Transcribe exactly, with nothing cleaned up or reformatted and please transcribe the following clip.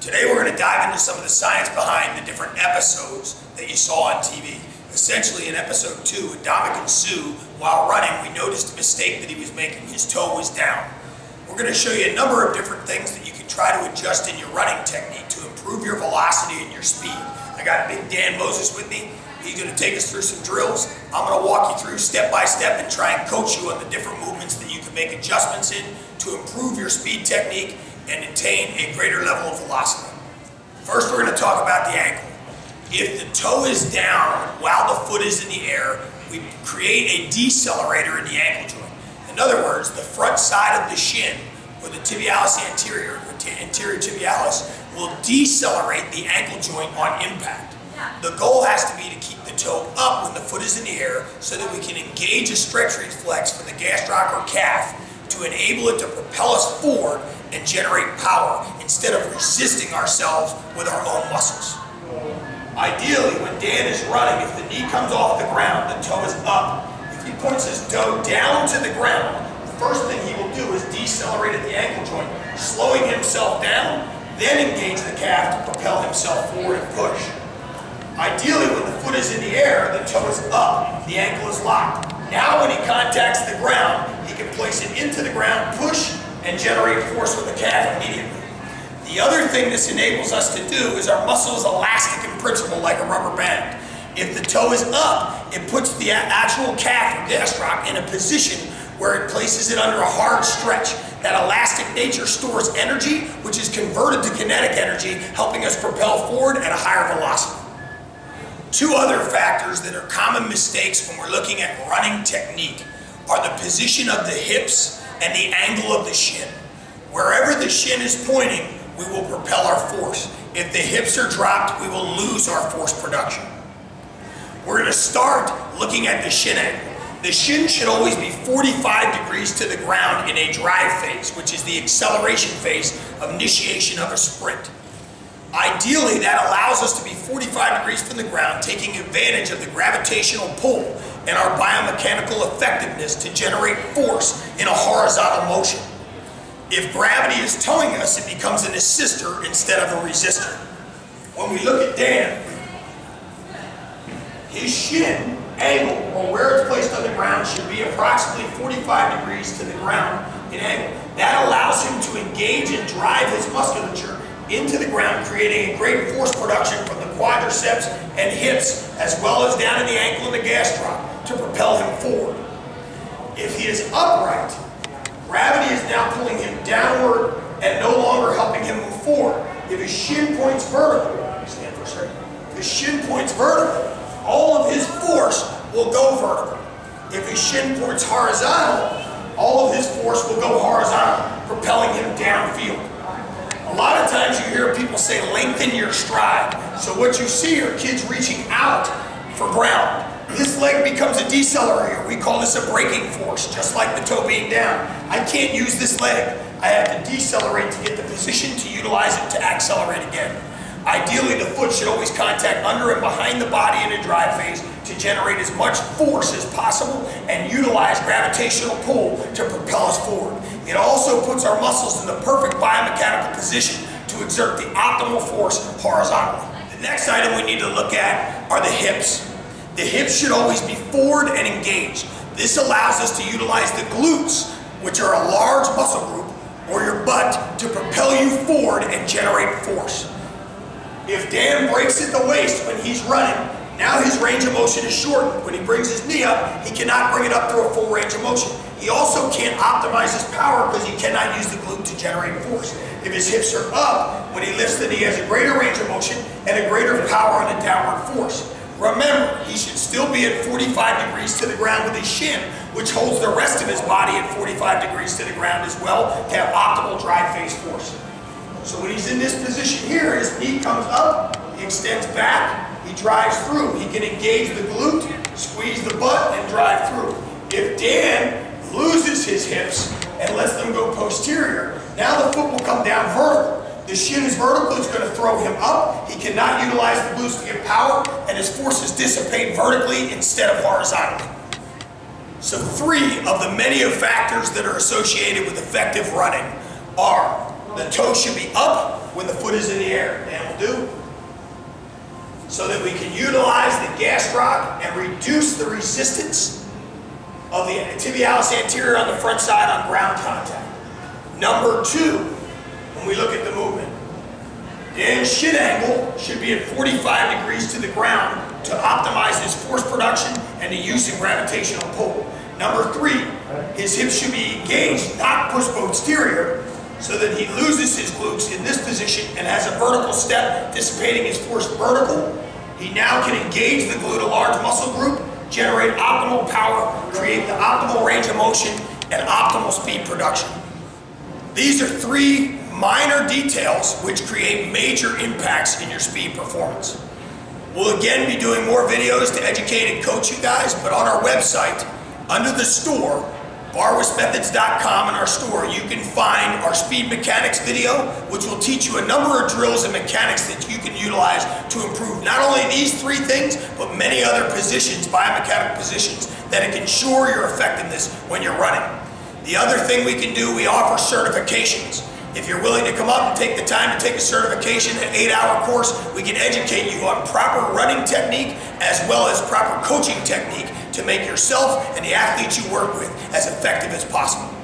Today we're going to dive into some of the science behind the different episodes that you saw on T V. Essentially, in episode two, Ndamukong Suh, while running, we noticed a mistake that he was making. His toe was down. We're going to show you a number of different things that you can try to adjust in your running technique to improve your velocity and your speed. I got big Dan Moses with me. He's going to take us through some drills. I'm going to walk you through step by step and try and coach you on the different movements that you can make adjustments in to improve your speed technique and attain a greater level of velocity. First, we're going to talk about the ankle. If the toe is down while the foot is in the air, we create a decelerator in the ankle joint. In other words, the front side of the shin, or the tibialis anterior, or anterior tibialis, will decelerate the ankle joint on impact. The goal has to be to keep the toe up when the foot is in the air so that we can engage a stretch reflex for the gastroc or calf to enable it to propel us forward and generate power instead of resisting ourselves with our own muscles. Ideally, when Dan is running, if the knee comes off the ground, the toe is up. If he points his toe down to the ground, the first thing he will do is decelerate at the ankle joint, slowing himself down, then engage the calf to propel himself forward and push. Ideally, when the foot is in the air, the toe is up, the ankle is locked. Now when he contacts the ground, he can place it into the ground, push, and generate force with the calf immediately. The other thing this enables us to do is our muscle is elastic in principle like a rubber band. If the toe is up, it puts the actual calf or gastroc in a position where it places it under a hard stretch. That elastic nature stores energy, which is converted to kinetic energy, helping us propel forward at a higher velocity. Two other factors that are common mistakes when we're looking at running technique are the position of the hips and the angle of the shin. Wherever the shin is pointing, we will propel our force. If the hips are dropped, we will lose our force production. We're going to start looking at the shin angle. The shin should always be forty-five degrees to the ground in a drive phase, which is the acceleration phase of initiation of a sprint. Ideally, that allows us to be forty-five degrees from the ground, taking advantage of the gravitational pull and our biomechanical effectiveness to generate force in a horizontal motion. If gravity is towing us, it becomes an assister instead of a resistor. When we look at Dan, his shin angle, or where it's placed on the ground, should be approximately forty-five degrees to the ground in angle. That allows him to engage and drive his musculature into the ground, creating a great force production from the quadriceps and hips, as well as down in the ankle and the gastroc, to propel him forward. If he is upright, gravity is now pulling him downward and no longer helping him move forward. If his shin points vertical, stand for a second. If his shin points vertical, all of his force will go vertical. If his shin points horizontal, all of his force will go horizontal, propelling him downfield. A lot of times you hear people say, lengthen your stride. So what you see are kids reaching out for ground. This leg becomes a decelerator. We call this a braking force, just like the toe being down. I can't use this leg. I have to decelerate to get the position to utilize it to accelerate again. Ideally, the foot should always contact under and behind the body in a drive phase to generate as much force as possible and utilize gravitational pull to propel us forward. It also puts our muscles in the perfect biomechanical position to exert the optimal force horizontally. The next item we need to look at are the hips. The hips should always be forward and engaged. This allows us to utilize the glutes, which are a large muscle group, or your butt, to propel you forward and generate force. If Dan breaks at the waist when he's running, now his range of motion is shortened. When he brings his knee up, he cannot bring it up to a full range of motion. He also can't optimize his power because he cannot use the glute to generate force. If his hips are up, when he lifts the knee, he has a greater range of motion and a greater power on the downward force. Remember, he should still be at forty-five degrees to the ground with his shin, which holds the rest of his body at forty-five degrees to the ground as well to have optimal drive phase force. So when he's in this position here, his knee comes up, he extends back, he drives through. He can engage the glute, squeeze the butt, and drive through. If Dan loses his hips and lets them go posterior, now the foot will come down vertical. The shin is vertical, it's going to throw him up. He cannot utilize the glutes to get power, and his forces dissipate vertically instead of horizontally. So three of the many factors that are associated with effective running are: the toe should be up when the foot what is in the air, and will do, so that we can utilize the gas rock and reduce the resistance of the tibialis anterior on the front side on ground contact. Number two, when we look at the movement, the end shin angle should be at forty-five degrees to the ground to optimize his force production and the use of gravitational pull. Number three, his hips should be engaged, not pushed posterior, so that he loses his glutes in this position and has a vertical step, dissipating his force vertical. He now can engage the glute, a large muscle group, generate optimal power, create the optimal range of motion, and optimal speed production. These are three minor details which create major impacts in your speed performance. We'll again be doing more videos to educate and coach you guys, but on our website, under the store, barwis methods dot com, in our store, you can find our speed mechanics video, which will teach you a number of drills and mechanics that you can utilize to improve not only these three things, but many other positions, biomechanical positions, that can ensure your effectiveness when you're running. The other thing we can do, we offer certifications. If you're willing to come up and take the time to take a certification, an eight-hour course, we can educate you on proper running technique as well as proper coaching technique to make yourself and the athletes you work with as effective as possible.